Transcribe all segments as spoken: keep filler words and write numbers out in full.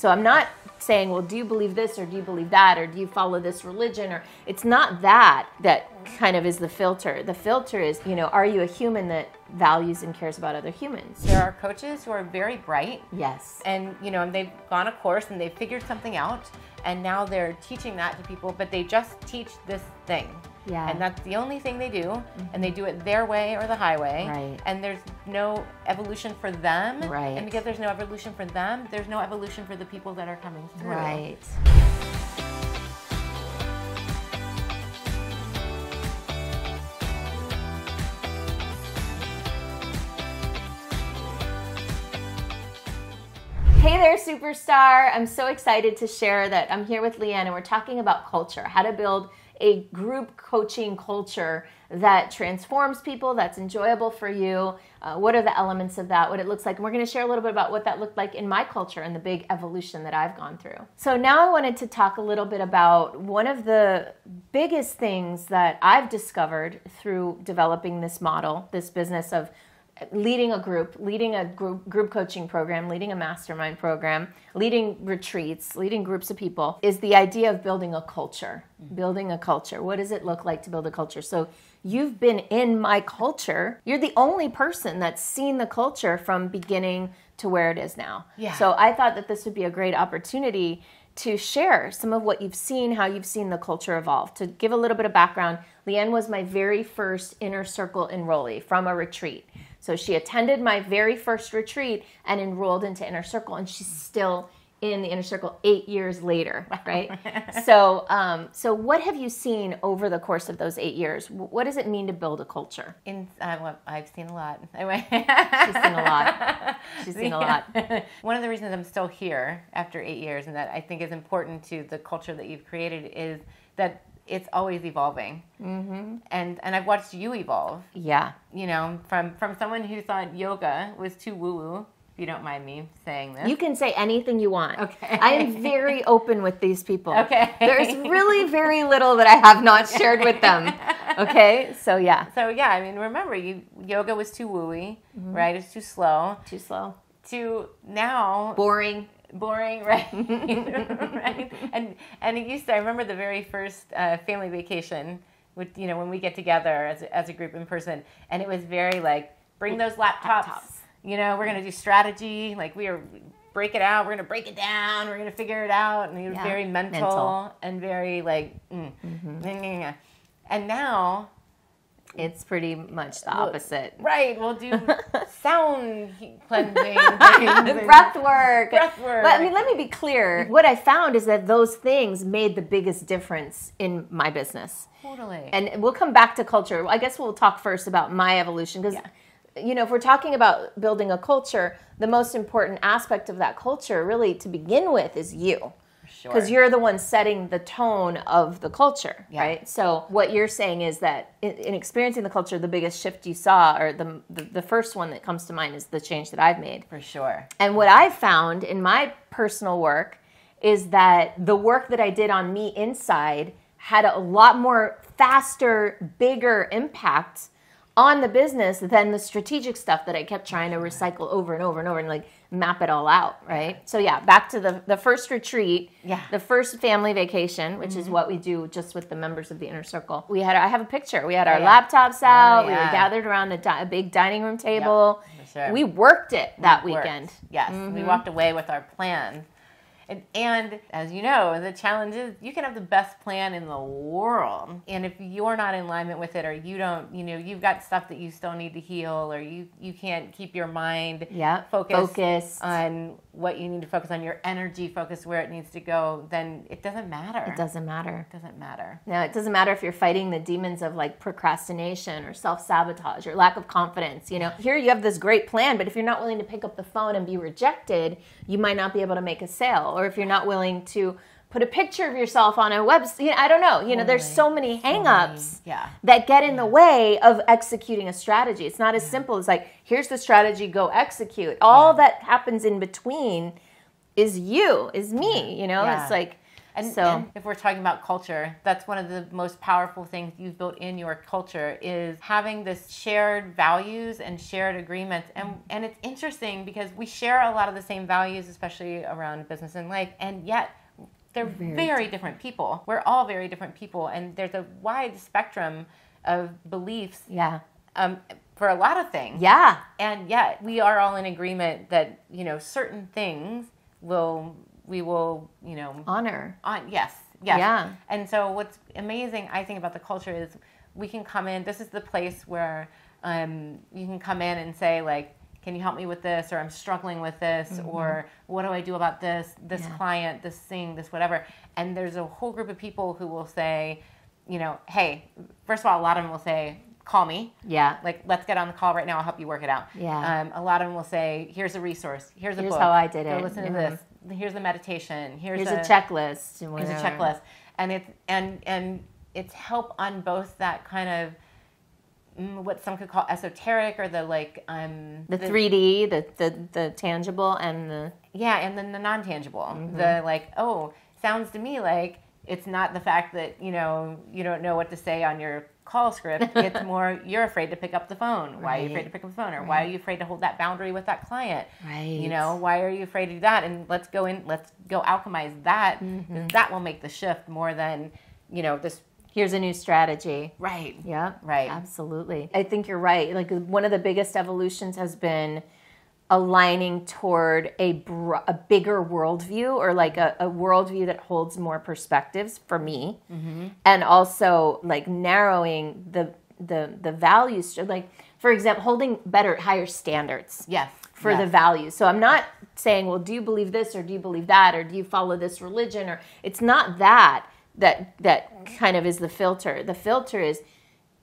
So I'm not saying, well, do you believe this or do you believe that or do you follow this religion? Or it's not that that kind of is the filter. The filter is, you know, are you a human that values and cares about other humans? There are coaches who are very bright. Yes. And, you know, they've gone a course and they've figured something out and now they're teaching that to people, but they just teach this thing. Yeah. And that's the only thing they do, mm-hmm. and they do it their way or the highway. Right. And there's no evolution for them. Right. And because there's no evolution for them, there's no evolution for the people that are coming through. Right. Hey there, superstar. I'm so excited to share that I'm here with Leanne and we're talking about culture, how to build a group coaching culture that transforms people, that's enjoyable for you. Uh, what are the elements of that, what it looks like? And we're gonna share a little bit about what that looked like in my culture and the big evolution that I've gone through. So now I wanted to talk a little bit about one of the biggest things that I've discovered through developing this model, this business of leading a group, leading a group, group coaching program, leading a mastermind program, leading retreats, leading groups of people, is the idea of building a culture. Mm-hmm. Building a culture. What does it look like to build a culture? So you've been in my culture. You're the only person that's seen the culture from beginning to where it is now. Yeah. So I thought that this would be a great opportunity to share some of what you've seen, how you've seen the culture evolve. To give a little bit of background, Leanne was my very first Inner Circle enrollee from a retreat. So she attended my very first retreat and enrolled into Inner Circle, and she's still in the Inner Circle eight years later, right? so um, so what have you seen over the course of those eight years? What does it mean to build a culture? In, uh, well, I've seen a lot. Anyway. She's seen a lot. She's seen a lot. One of the reasons I'm still here after eight years and that I think is important to the culture that you've created is that it's always evolving. Mm-hmm. And and I've watched you evolve. Yeah. You know, from, from someone who thought yoga was too woo-woo, if you don't mind me saying this. You can say anything you want. Okay. I am very open with these people. Okay. There's really very little that I have not shared with them. Okay? So, yeah. So, yeah, I mean, remember, you yoga was too woo-y, mm-hmm. right? It's too slow. Too slow. Too, now... Boring. Boring, right? Right? And and it used to, I remember the very first uh, family vacation with, you know, when we get together as a, as a group in person, and it was very like, bring those laptops. laptops. You know, we're gonna do strategy. Like we are, break it out. We're gonna break it down. We're gonna figure it out. And it was yeah. very mental, mental and very like. Mm. Mm-hmm. And now. It's pretty much the opposite. We'll, right. We'll do sound cleansing. Breath work. Breath work. But, I mean, let me be clear. What I found is that those things made the biggest difference in my business. Totally. And we'll come back to culture. I guess we'll talk first about my evolution because, yeah. you know, if we're talking about building a culture, the most important aspect of that culture really to begin with is you. Because sure. you're the one setting the tone of the culture, yeah. right? So what you're saying is that in, in experiencing the culture, the biggest shift you saw, or the, the the first one that comes to mind is the change that I've made. For sure. And what I've found in my personal work is that the work that I did on me inside had a lot more faster, bigger impact on the business than the strategic stuff that I kept trying to recycle over and over and over and like map it all out, right? So yeah, back to the, the first retreat, yeah. the first family vacation, which mm-hmm. is what we do just with the members of the Inner Circle. We had, I have a picture. We had our yeah. laptops out. Oh, yeah. We were gathered around a, di- a big dining room table. Yep, for sure. We worked it that we worked. weekend. Yes, mm-hmm. we walked away with our plan. And, and as you know, the challenge is you can have the best plan in the world. And if you're not in alignment with it or you don't, you know, you've got stuff that you still need to heal or you, you can't keep your mind yeah, focused, focused on what you need to focus on, your energy focused where it needs to go, then it doesn't matter. It doesn't matter. It doesn't matter. No, it doesn't matter if you're fighting the demons of like procrastination or self-sabotage or lack of confidence. You know, here you have this great plan, but if you're not willing to pick up the phone and be rejected, you might not be able to make a sale. Or if you're not willing to put a picture of yourself on a website, I don't know. You know, there's so many hang-ups yeah. that get in yeah. the way of executing a strategy. It's not as yeah. simple as like, here's the strategy, go execute. All yeah. that happens in between is you, is me, you know? Yeah. It's like, And, so, and if we're talking about culture, that's one of the most powerful things you've built in your culture is having this shared values and shared agreements. And, and it's interesting because we share a lot of the same values, especially around business and life, and yet they're very, very different people. We're all very different people, and there's a wide spectrum of beliefs. Yeah. Um, for a lot of things. Yeah. And yet we are all in agreement that, you know, certain things will, we will, you know, honor. On, yes. Yes. Yeah. And so what's amazing, I think, about the culture is we can come in. This is the place where um, you can come in and say, like, can you help me with this? Or I'm struggling with this. Mm-hmm. Or what do I do about this? This yeah. client, this thing, this whatever. And there's a whole group of people who will say, you know, hey, first of all, a lot of them will say, call me. Yeah. Like, let's get on the call right now. I'll help you work it out. Yeah. Um, a lot of them will say, here's a resource. Here's a here's book. Here's how I did it. Go listen mm-hmm. to this. Here's the meditation. Here's, here's a, a checklist. Here's a checklist. And it's, and, and it's help on both that kind of, what some could call esoteric, or the like um the, the three D, the, the the tangible, and the yeah and then the non-tangible. Mm-hmm. The like, oh, sounds to me like it's not the fact that, you know, you don't know what to say on your call script. It's more, you're afraid to pick up the phone. Right. Why are you afraid to pick up the phone? Or right. why are you afraid to hold that boundary with that client? Right. You know, why are you afraid to do that? And let's go in, let's go alchemize that. Mm-hmm. That will make the shift more than, you know, this here's a new strategy. Right. Yeah. Right. Absolutely. I think you're right. Like, one of the biggest evolutions has been aligning toward a, br- a bigger worldview, or like a, a worldview that holds more perspectives for me. Mm-hmm. And also like narrowing the, the, the values, like, for example, holding better, higher standards. Yes. For yes. the values. So I'm not saying, well, do you believe this, or do you believe that, or do you follow this religion, or it's not that. That that kind of is the filter. The filter is,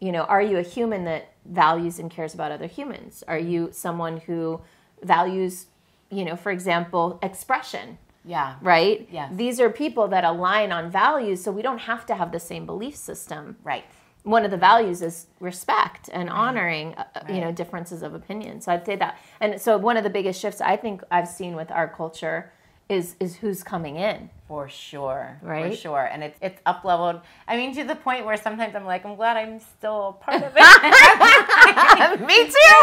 you know, are you a human that values and cares about other humans? Are you someone who values, you know, for example, expression? Yeah. Right? Yeah. These are people that align on values, so we don't have to have the same belief system. Right. One of the values is respect and honoring, right. uh, you know, differences of opinion. So I'd say that. And so one of the biggest shifts I think I've seen with our culture is is who's coming in. For sure. Right? For sure. And it's it's up leveled. I mean, to the point where sometimes I'm like, I'm glad I'm still a part of it. Me too.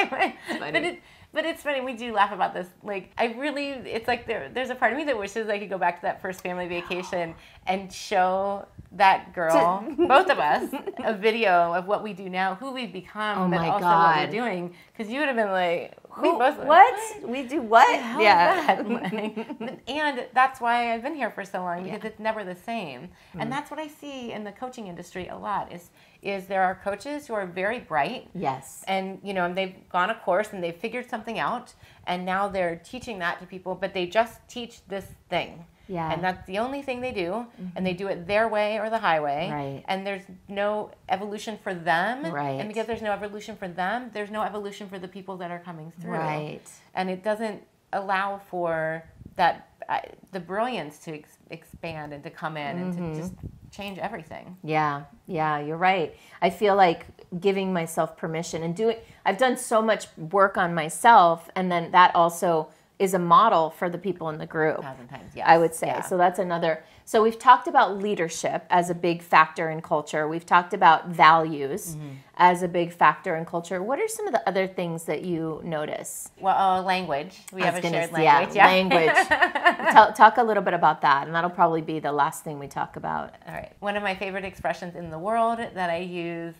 It's but it but it's funny, we do laugh about this. Like, I really it's like there there's a part of me that wishes I could go back to that first family vacation and show that girl, both of us, a video of what we do now, who we've become, oh but also God. what we're doing. Because you would have been like, who, what? what? We do what? Yeah. That? And that's why I've been here for so long, because yeah. it's never the same. Mm-hmm. And that's what I see in the coaching industry a lot is is there are coaches who are very bright. Yes. And, you know, and they've gone a course and they've figured something out. And now they're teaching that to people, but they just teach this thing. Yeah. And that's the only thing they do, mm-hmm. and they do it their way or the highway. Right. And there's no evolution for them. Right. And because there's no evolution for them, there's no evolution for the people that are coming through. Right. And it doesn't allow for that uh, the brilliance to ex- expand and to come in mm-hmm. and to just change everything. Yeah. Yeah, you're right. I feel like giving myself permission and doing I've done so much work on myself, and then that also is a model for the people in the group. A thousand times, yes. I would say. Yeah. So that's another. So we've talked about leadership as a big factor in culture. We've talked about values mm-hmm. as a big factor in culture. What are some of the other things that you notice? Well, uh, language. We have a shared language. Yeah, yeah. language. Talk, talk a little bit about that, and that'll probably be the last thing we talk about. All right. One of my favorite expressions in the world that I use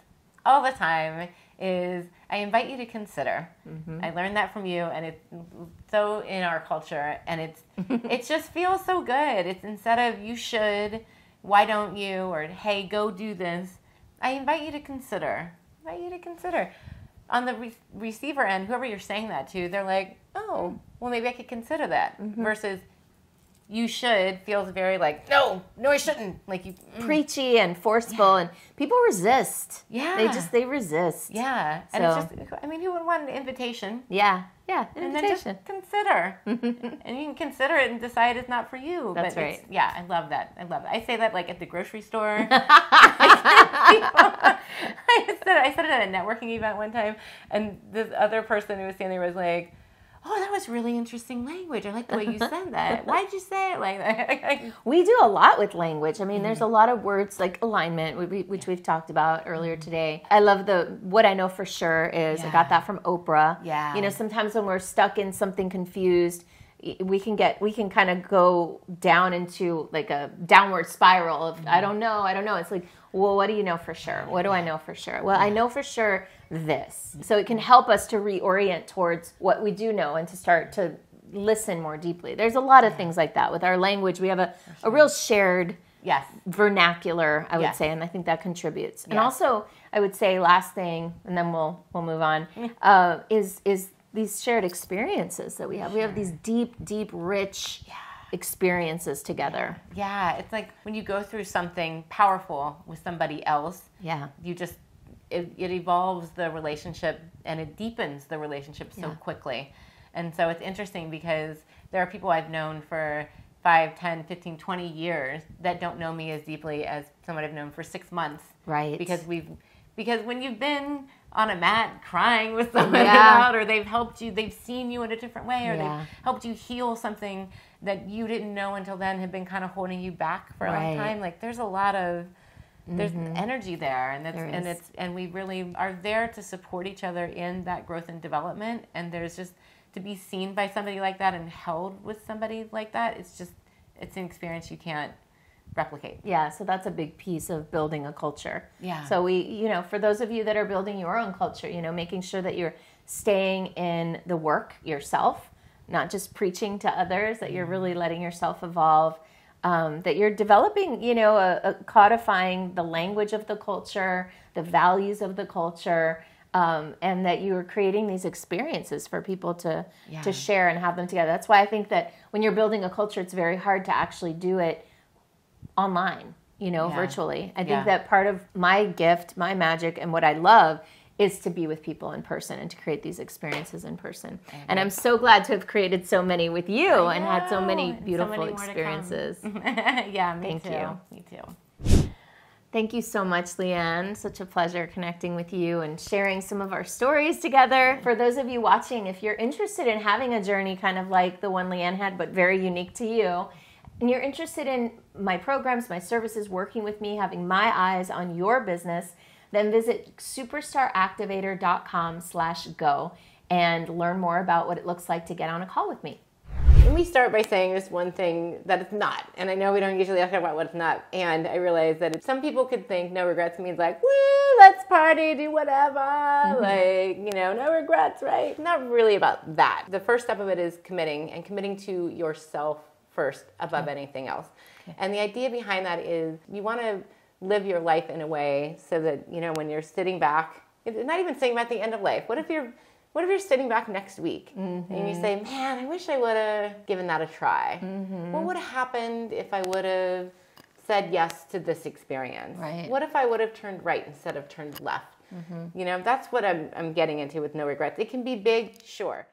all the time is, I invite you to consider. Mm-hmm. I learned that from you, and it's so in our culture, and it's it just feels so good. It's instead of you should, why don't you, or hey, go do this, I invite you to consider. I invite you to consider. On the re- receiver end, whoever you're saying that to, they're like, oh, well, maybe I could consider that. Mm-hmm. Versus you should feels very like, no, no, I shouldn't. Like you mm. preachy and forceful, yeah. and people resist. Yeah. They just, they resist. Yeah. So. And it's just, I mean, who would want an invitation? Yeah. Yeah. An and invitation. Then just consider. And you can consider it and decide it's not for you. That's but right. Yeah. I love that. I love it. I say that like at the grocery store. I, said, I said it at a networking event one time, and this other person who was standing there was like, oh, that was really interesting language. I like the way you said that. Why did you say it like that? We do a lot with language. I mean, mm-hmm. there's a lot of words like alignment, which we've talked about earlier today. I love the, what I know for sure is, yeah. I got that from Oprah. Yeah. You know, sometimes when we're stuck in something confused, we can get, we can kind of go down into like a downward spiral of, mm-hmm. I don't know, I don't know. It's like, well, what do you know for sure? What do I know for sure? Well, I know for sure this. So it can help us to reorient towards what we do know and to start to listen more deeply. There's a lot of things like that. With our language, we have a, a real shared yes. vernacular, I would yes. say, and I think that contributes. And yes. also, I would say last thing, and then we'll we'll move on, uh, is is these shared experiences that we have. Sure. We have these deep, deep, rich yeah. experiences together. Yeah. yeah, it's like when you go through something powerful with somebody else, yeah, you just it, it evolves the relationship and it deepens the relationship so yeah. quickly. And so it's interesting because there are people I've known for five, ten, fifteen, twenty years that don't know me as deeply as someone I've known for six months. Right. Because we've because when you've been on a mat crying with someone yeah. out, or they've helped you, they've seen you in a different way, or yeah. they've helped you heal something that you didn't know until then had been kind of holding you back for a right. long time. Like there's a lot of, there's mm-hmm. energy there, and that's, there and it's, and we really are there to support each other in that growth and development. And there's just to be seen by somebody like that and held with somebody like that. It's just, it's an experience you can't replicate. Yeah, so that's a big piece of building a culture. Yeah. So we, you know, for those of you that are building your own culture, you know, making sure that you're staying in the work yourself, not just preaching to others, that you're really letting yourself evolve, um, that you're developing, you know, a, a codifying the language of the culture, the values of the culture, um, and that you are creating these experiences for people to, yeah. to share and have them together. That's why I think that when you're building a culture, it's very hard to actually do it online, you know, yeah. virtually. I think yeah. that part of my gift, my magic, and what I love is to be with people in person and to create these experiences in person. And I'm so glad to have created so many with you and had so many beautiful so many experiences. yeah, me Thank too. you. Me too. Thank you so much, Leanne. Such a pleasure connecting with you and sharing some of our stories together. For those of you watching, if you're interested in having a journey kind of like the one Leanne had, but very unique to you, and you're interested in my programs, my services, working with me, having my eyes on your business, then visit superstar activator dot com slash go and learn more about what it looks like to get on a call with me. Let me start by saying there's one thing that it's not. And I know we don't usually talk about what it's not. And I realize that if some people could think no regrets means like, woo, let's party, do whatever. Mm-hmm. Like, you know, no regrets, right? Not really about that. The first step of it is committing and committing to yourself first above okay. anything else. Okay. And the idea behind that is you want to live your life in a way so that, you know, when you're sitting back, not even sitting back at the end of life. What if you're, what if you're sitting back next week mm-hmm. and you say, man, I wish I would have given that a try. Mm-hmm. What would have happened if I would have said yes to this experience? Right. What if I would have turned right instead of turned left? Mm-hmm. You know, that's what I'm, I'm getting into with no regrets. It can be big, sure.